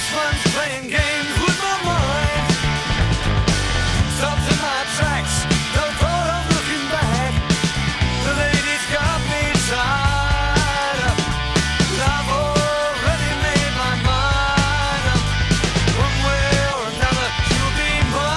This one's playing games with my mind. Stopped in my tracks, no thought of looking back. The lady's got me tied up, and I've already made my mind up. One way or another, you'll be mine.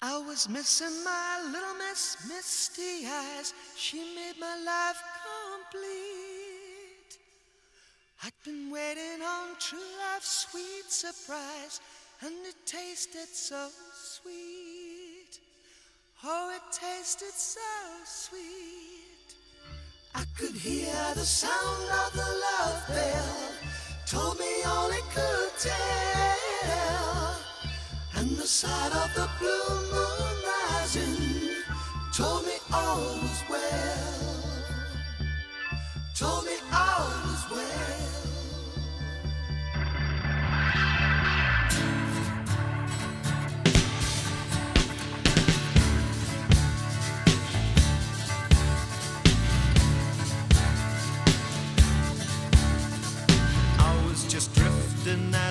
I was missing my little Miss Misty Eyes. She made my life complete. I'd been waiting on true love's sweet surprise, and it tasted so sweet. Oh, it tasted so sweet. I could hear the sound of the love bell, told me all it could tell, and the sight of the blue moon rising told me all was well, told me all was well.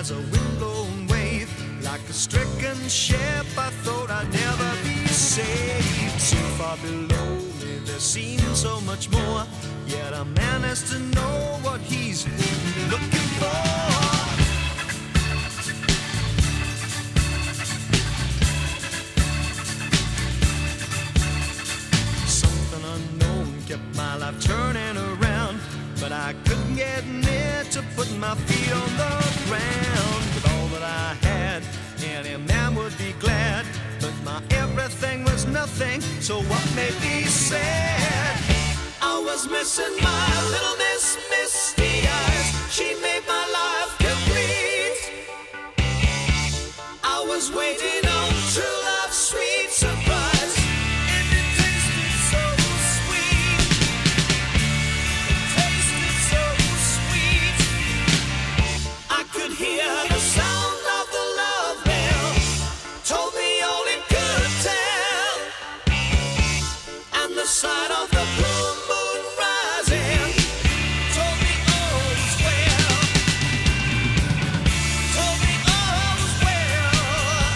As a windblown wave, like a stricken ship, I thought I'd never be saved. So far below me there seemed so much more, yet I managed to know what he's looking for. Something unknown kept my life turning around, but I couldn't get near to put my feet on the ground. With all that I had, any man would be glad, but my everything was nothing, so what may be said? I was missing my little Miss Misty Eyes. She made my life complete. I was waiting on true love's sweet surprise. Side of the blue moon rising told me all was well, told me all was well.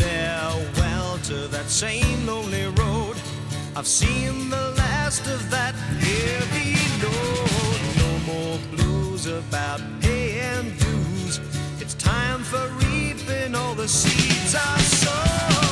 Farewell to that same lonely road, I've seen the last of that heavy load. No more blues about paying dues, it's time for reaping all the seeds I sown.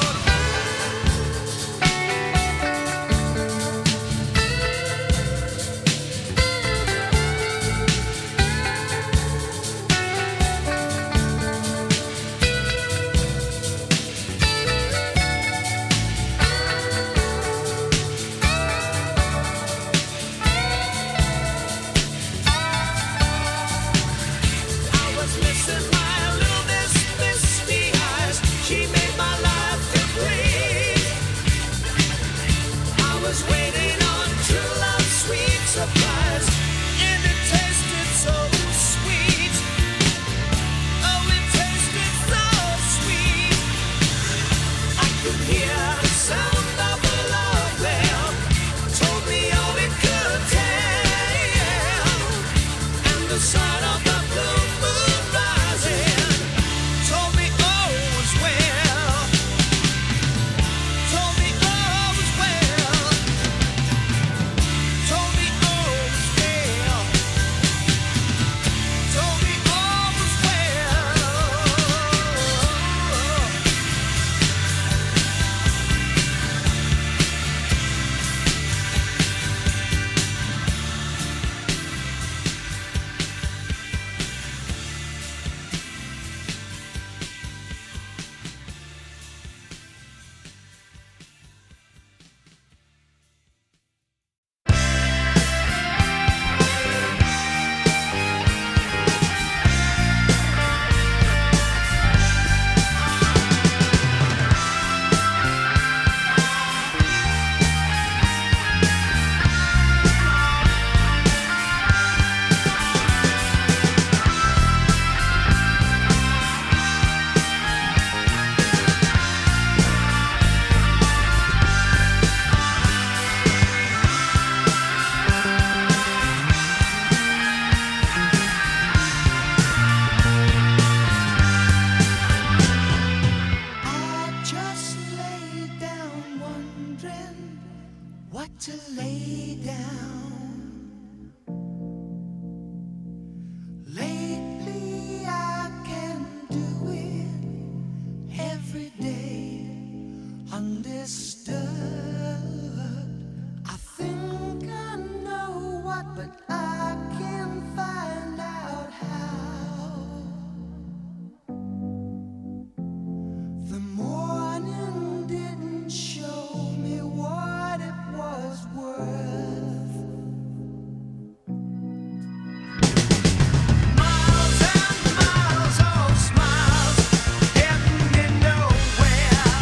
what to lay down. Lately I can do it every day, undisturbed. I think I know what, but I can't find out how. The morning didn't show me what it was worth. Miles and miles of smiles, heading nowhere.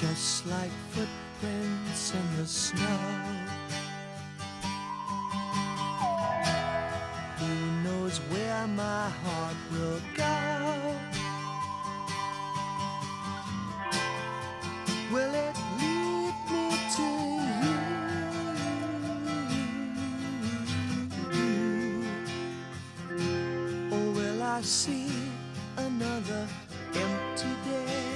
just like footprints in the snow. Who knows where my heart will go? Will it lead me to you? Or will I see another empty day?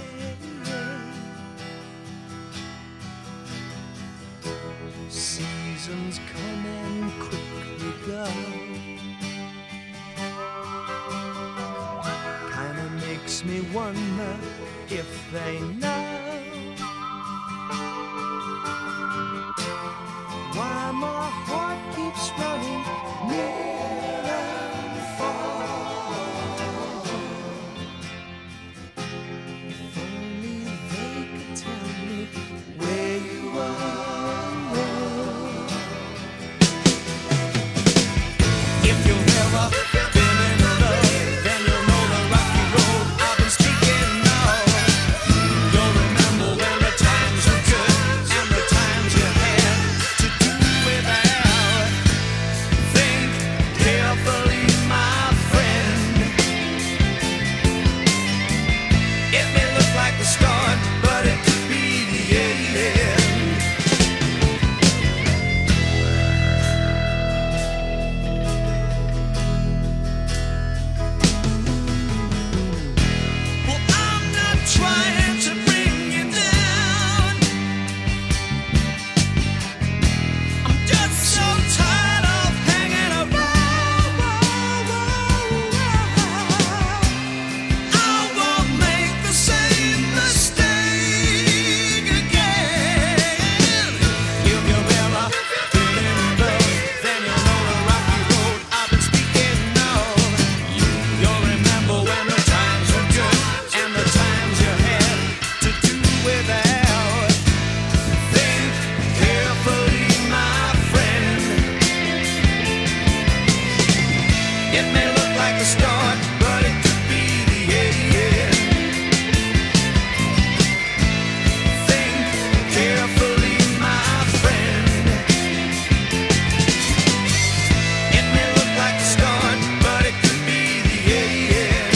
Seasons come and quickly go. Kinda makes me wonder if they know why my heart keeps running near and far. If only they could tell me where you are. It may look like a start, but it could be the end. Think carefully, my friend. It may look like a start, but it could be the end.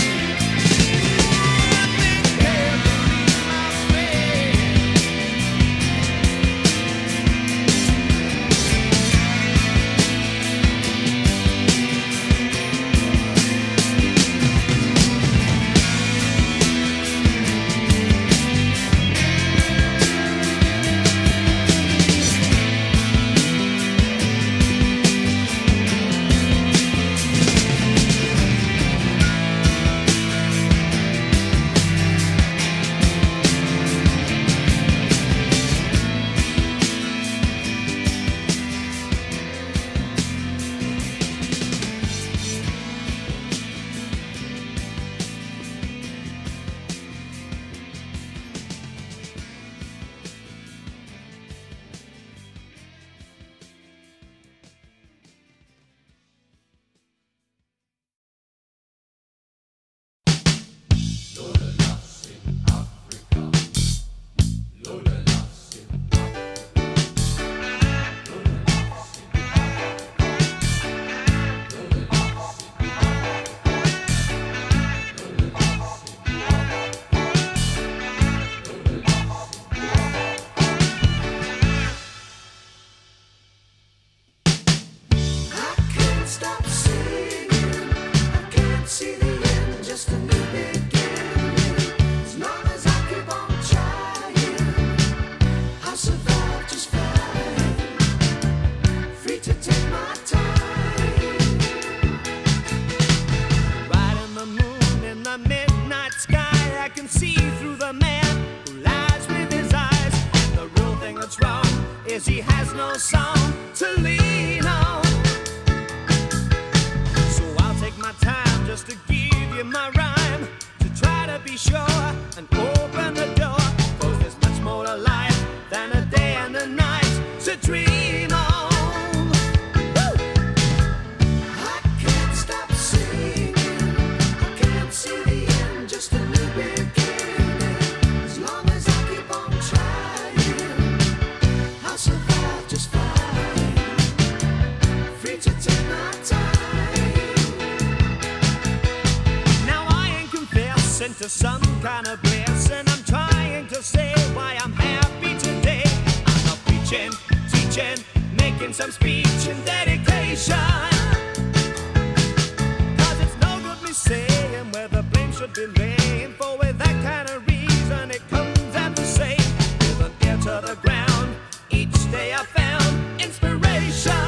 Think carefully, my friend. He has no song to lean on, so I'll take my time just to give you my rhyme, to try to be sure and open the door, 'cause there's much more to life than a day and a night to dream on. Just a new beginning, as long as I keep on trying. to say why I'm happy today. I'm up preaching, teaching, making some speech and dedication. 'Cause it's no good me saying where the blame should be laying, for with that kind of reason it comes out the same. With an ear to the ground, each day I found inspiration.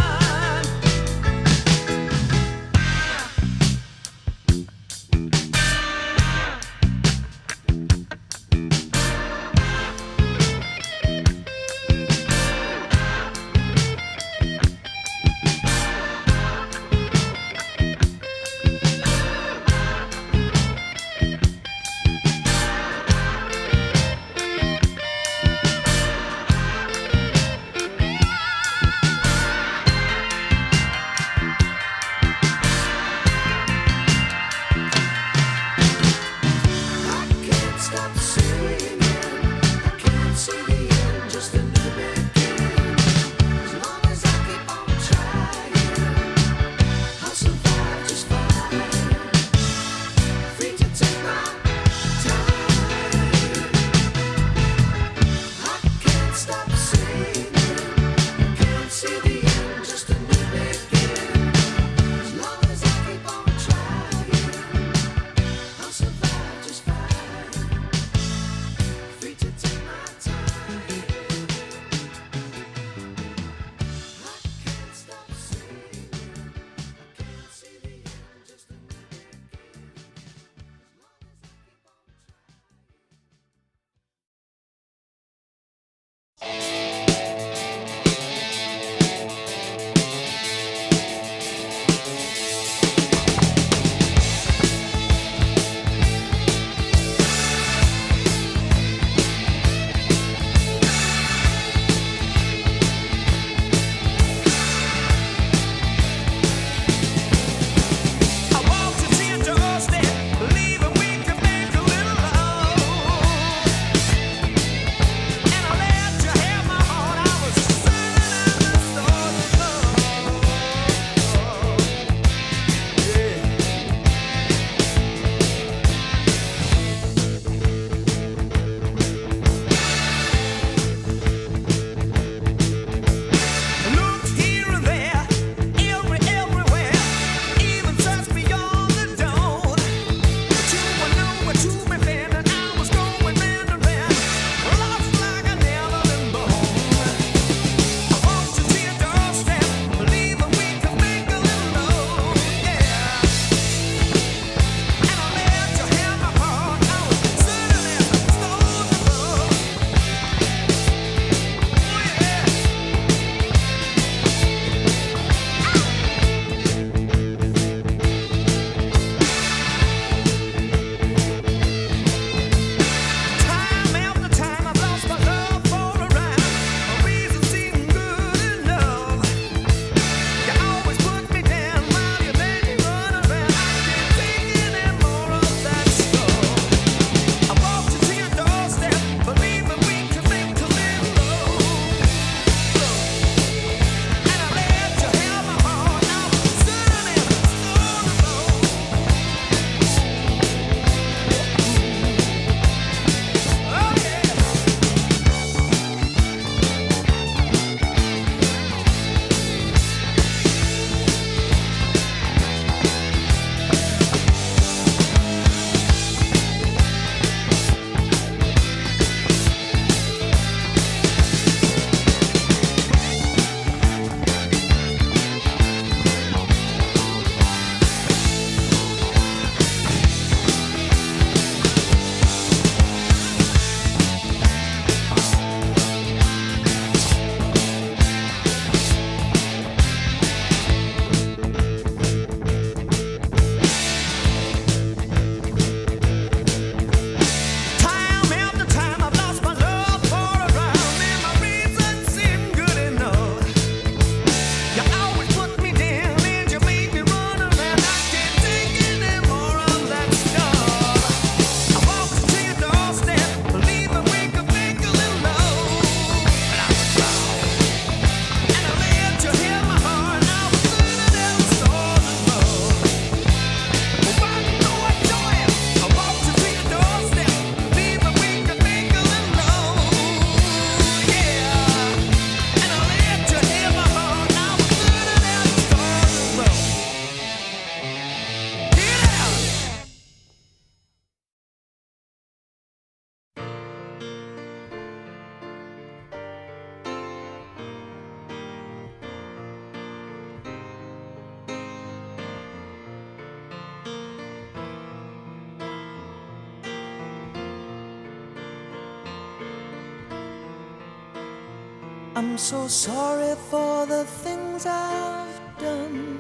I'm so sorry for the things I've done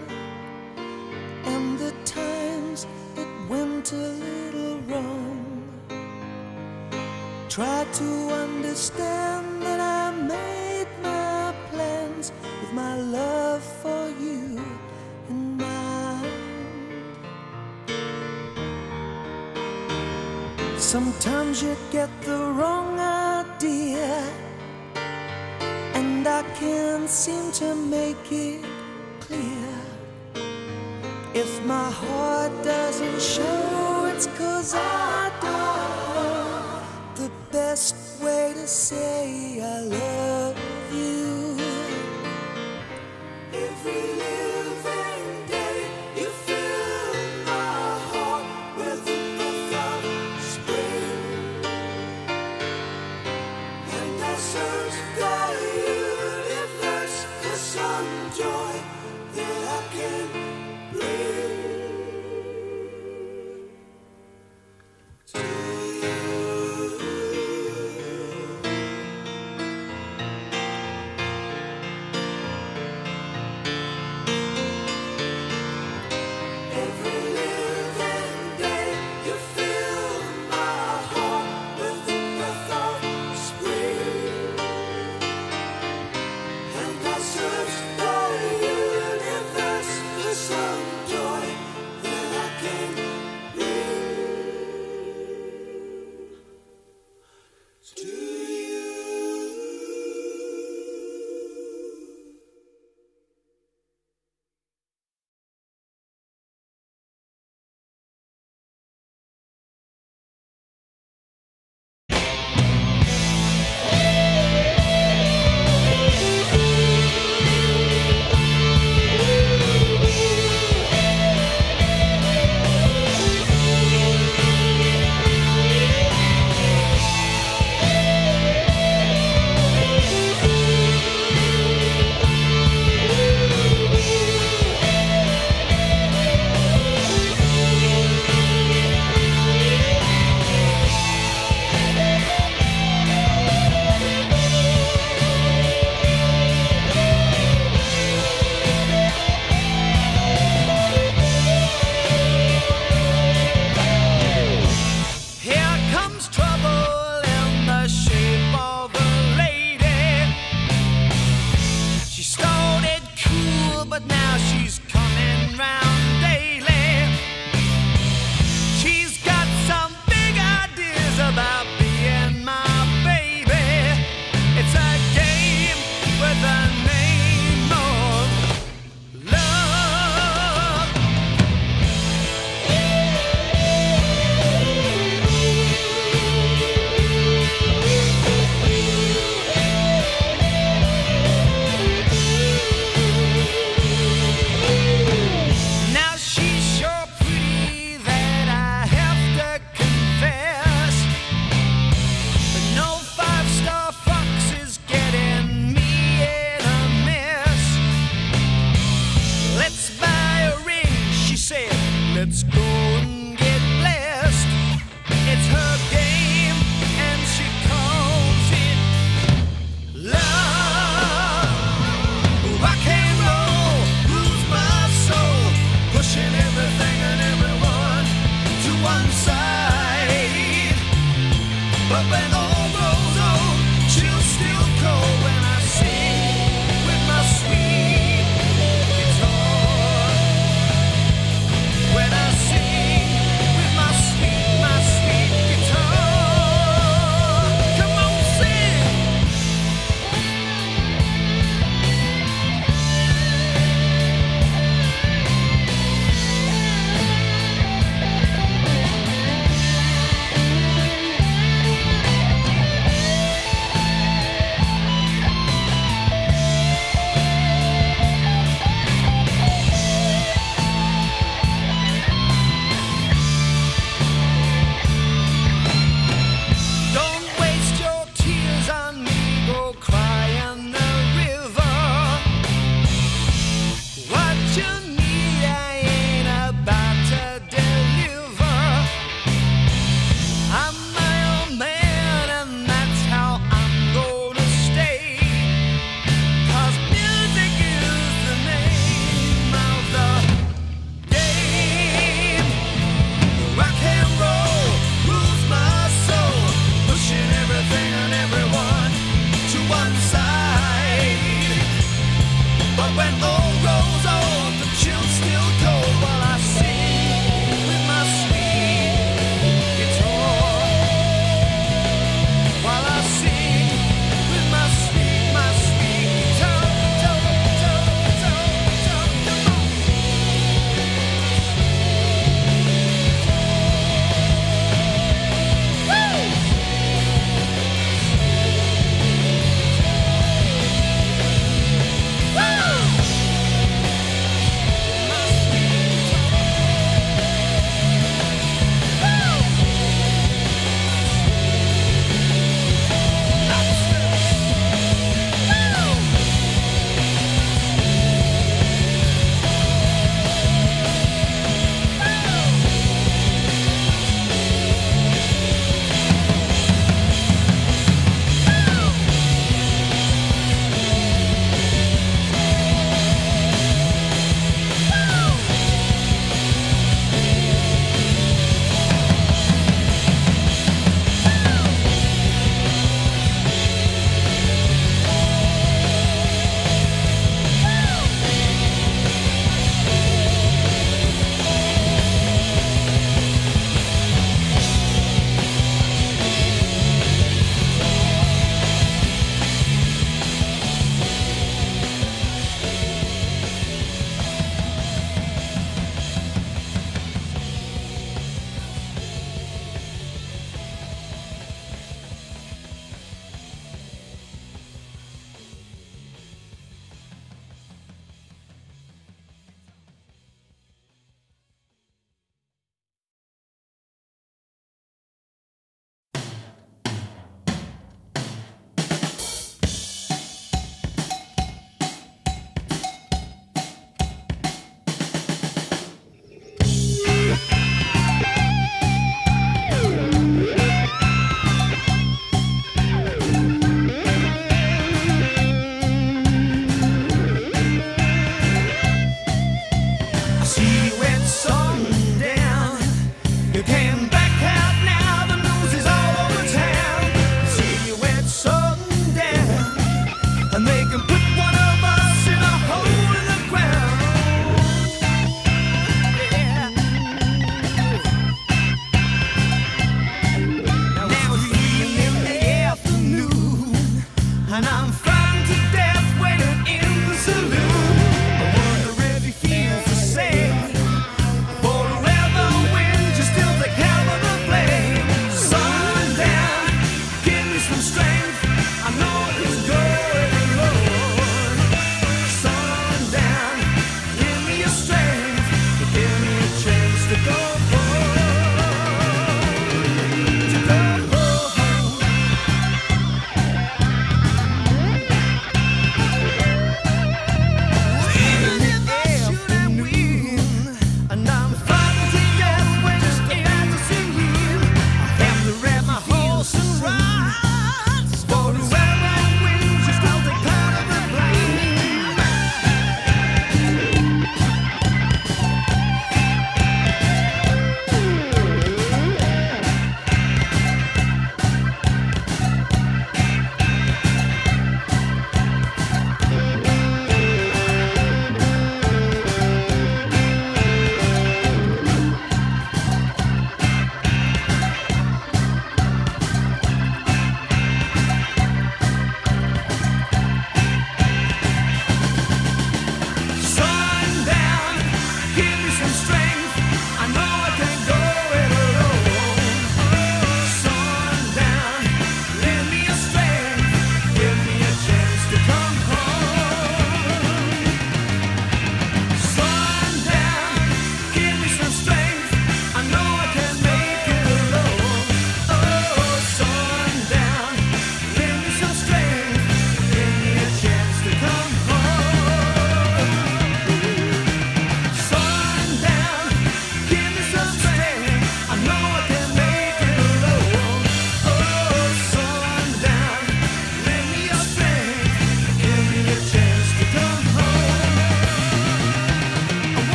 and the times it went a little wrong. Try to understand that I made my plans with my love for you in mind. Sometimes you get the wrong idea, and I can't seem to make it clear. If my heart doesn't show, it's 'cause I don't know the best way to say I love you. Every living day you fill my heart with the breath of spring, and I search the universe for some joy that I can bring.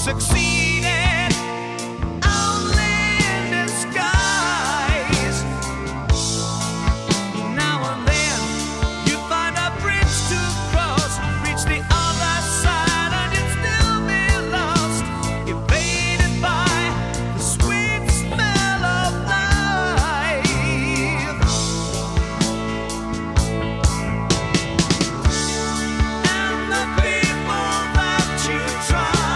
succeeded only in disguise. Now and then you find a bridge to cross, reach the other side, and you'd still be lost, evaded by the sweet smell of life. And the people that you try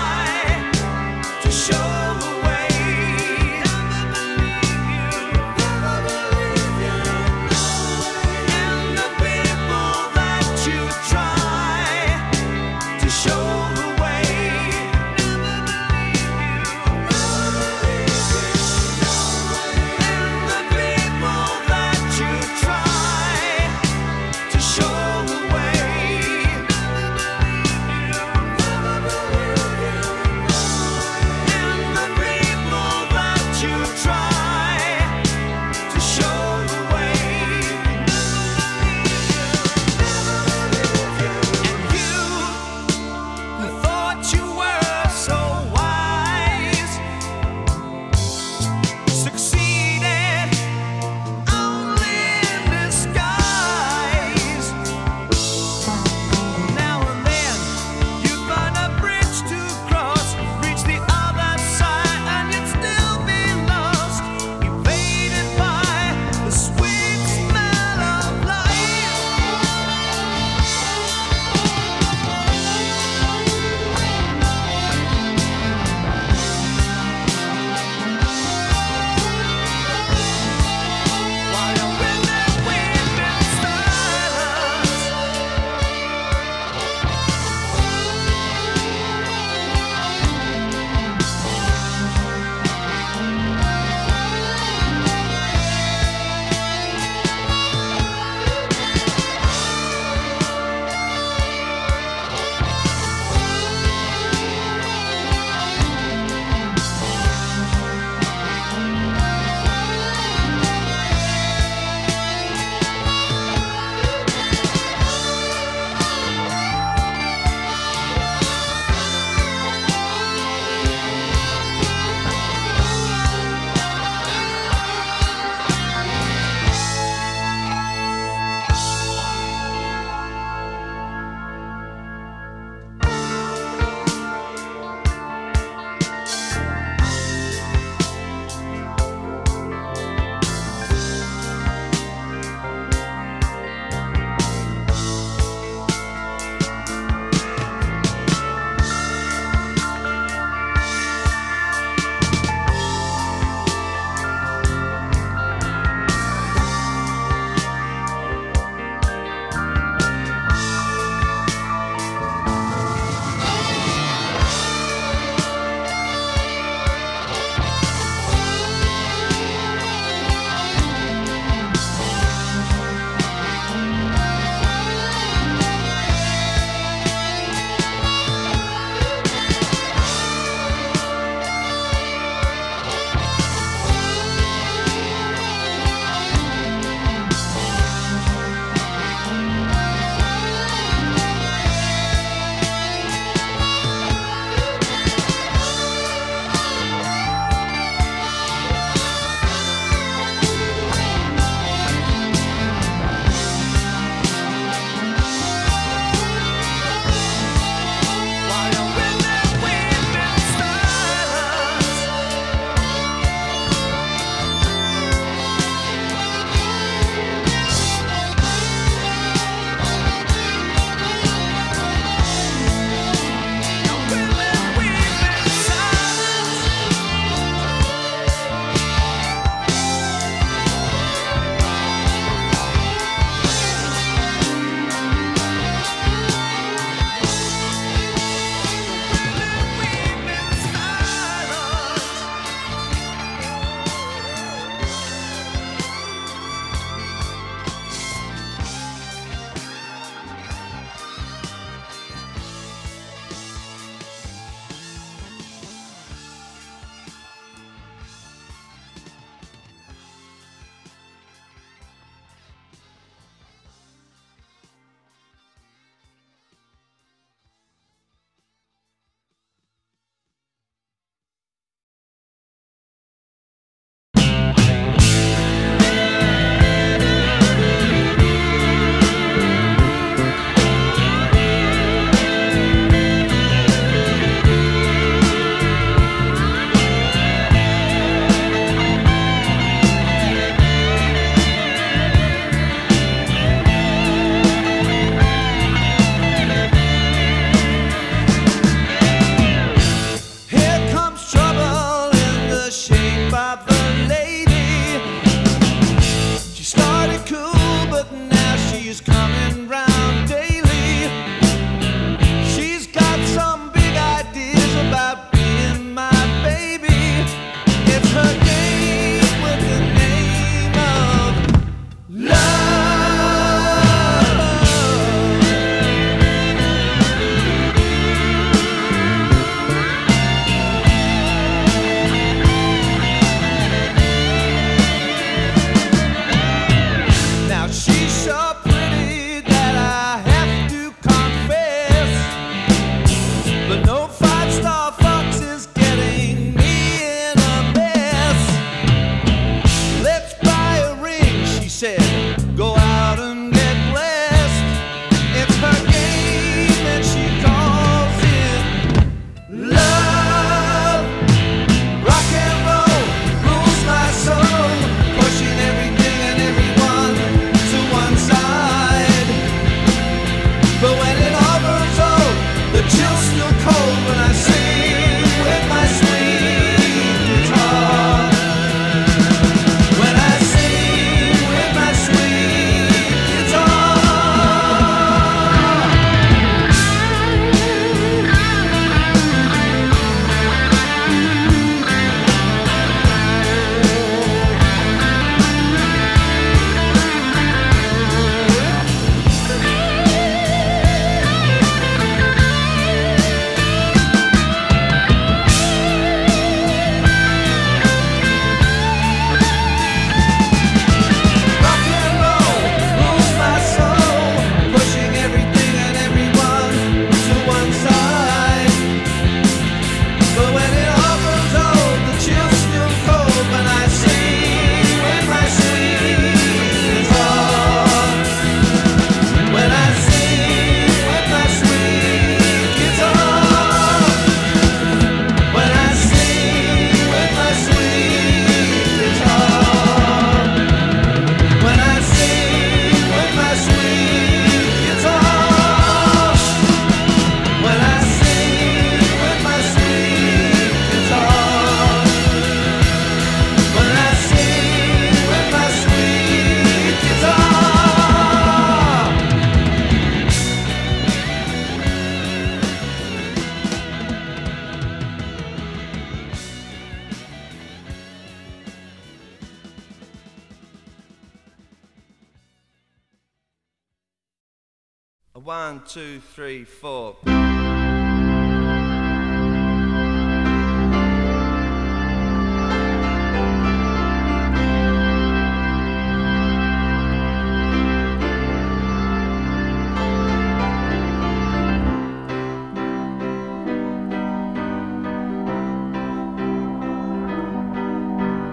1, 2, 3, 4.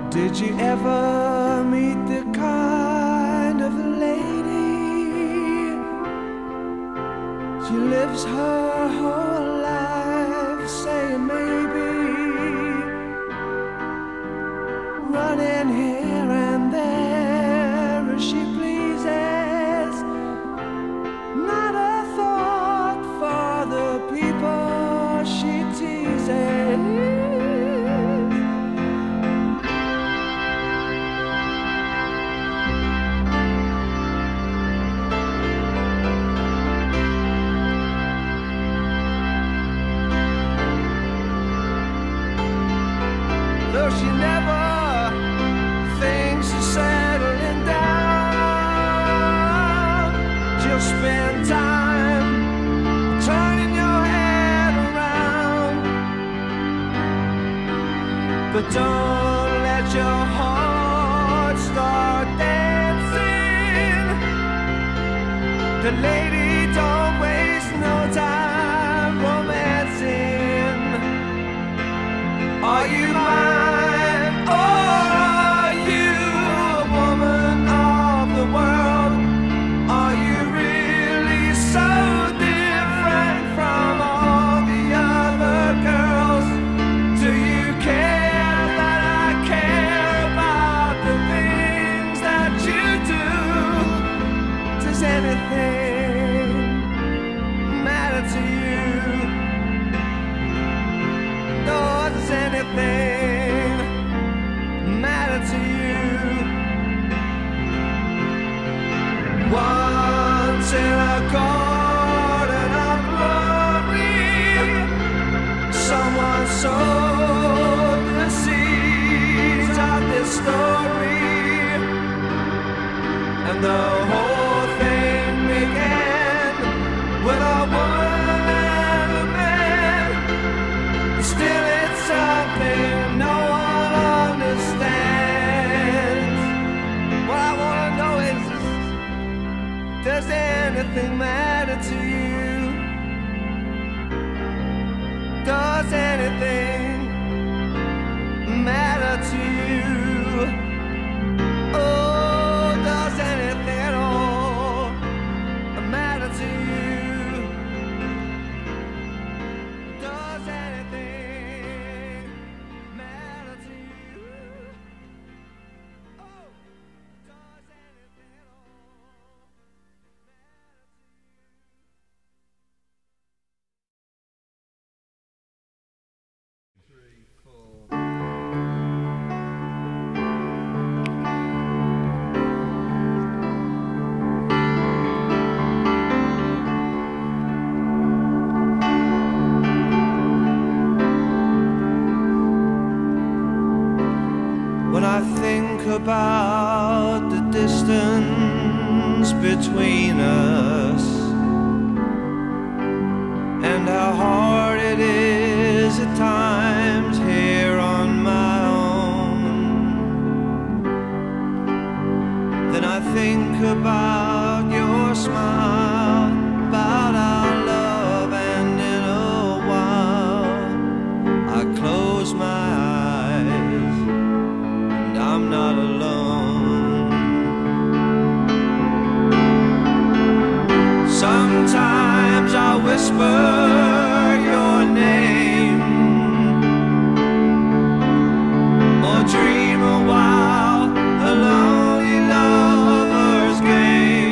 Did you ever meet the kind of lady, she lives her whole life saying maybe, running here and there as she pleases, not a thought for the people she teases? She never thinks of settling down. She'll spend time turning your head around, but don't let your heart start dancing. The lady don't waste no time romancing. Are you mine? Once in a garden of glory, someone sowed the seeds of this story, and the whole thing began with a woman and a man. Still, it's something no one understands. What I want to know is, does anything matter to you? Does anything matter to you? Oh, does anything at all matter to you? Does anything? About the distance between us and how hard it is at times here on my own, then I think about your smile, about our love, and in a while I close my eyes. I'm not alone. Sometimes I whisper your name, or dream a while a lonely lover's game.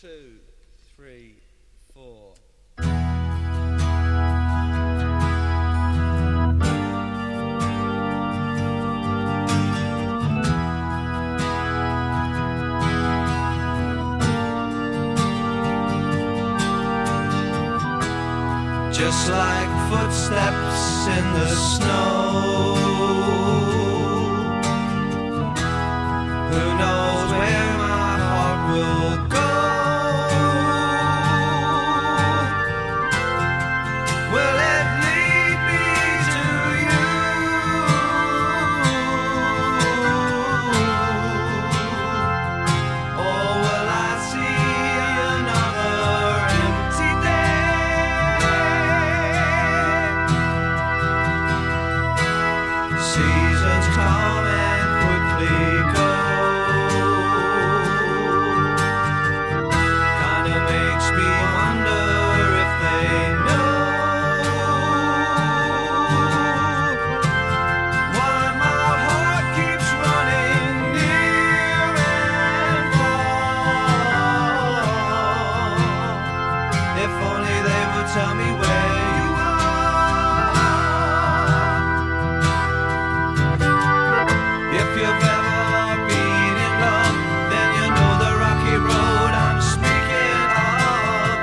two, three, four. Just like footsteps in the snow, who knows where my heart will go? Will it lead me to you? Or will I see another empty day? Seasons come and quickly go, kinda makes me wonder if they know why my heart keeps running near and far. If only they would tell me where you are. If you've ever been in love, then you know the rocky road I'm speaking of.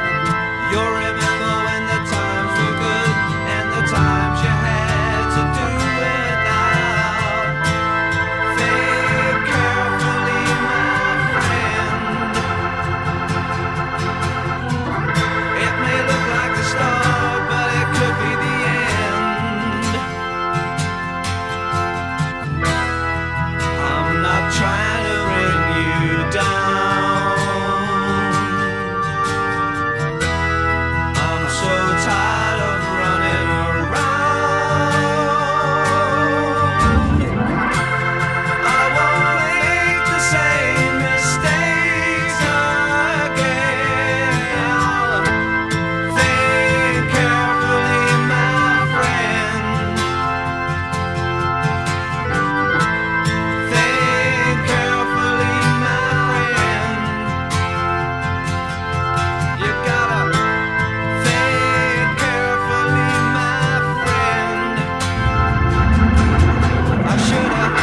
You'll remember when the times were good and the times you had to do without. Think carefully, my friend. It may look like the start, but it could be the end. I'm not trying to bring you down. I'm so tired of running around. I won't make the same mistakes again. Think carefully, my friend. Think carefully, my friend. You gotta think carefully, my friend. I should have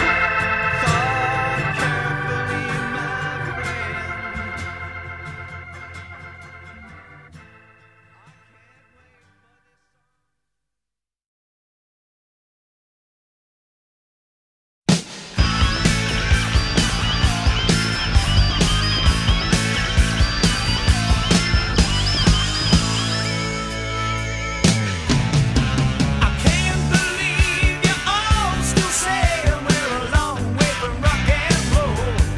thought carefully, my friend. I can't believe you all still say we're a long way from rock and roll. You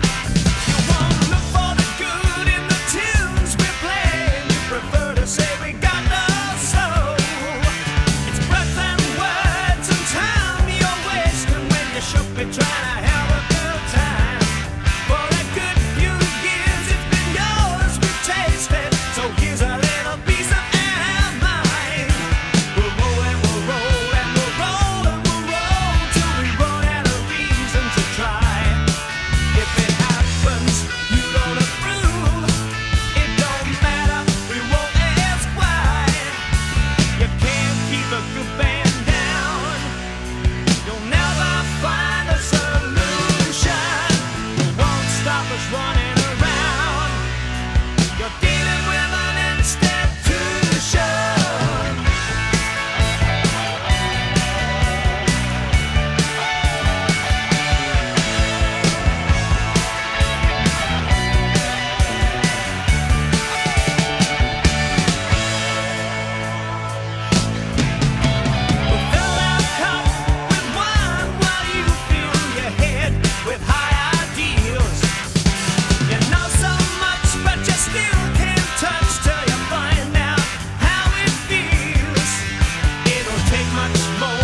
won't look for the good in the tunes we play. You prefer to say we got no soul. It's breath and words and time you're wasting when you should be trying to have a good time. For a good few years it's been yours we've tasted, so here's a little piece of our mind. We'll roll and we'll roll and we'll roll and we'll roll till we run out of reason to try. If it happens, you don't approve, it don't matter, we won't ask why. You can't keep a good band down, you'll never find a solution. You won't stop us running around, you're dealing with an institution. Fill that cup with wine while you fill your head with high ideals. You know so much, but you still can't touch till you find out how it feels. It'll take much more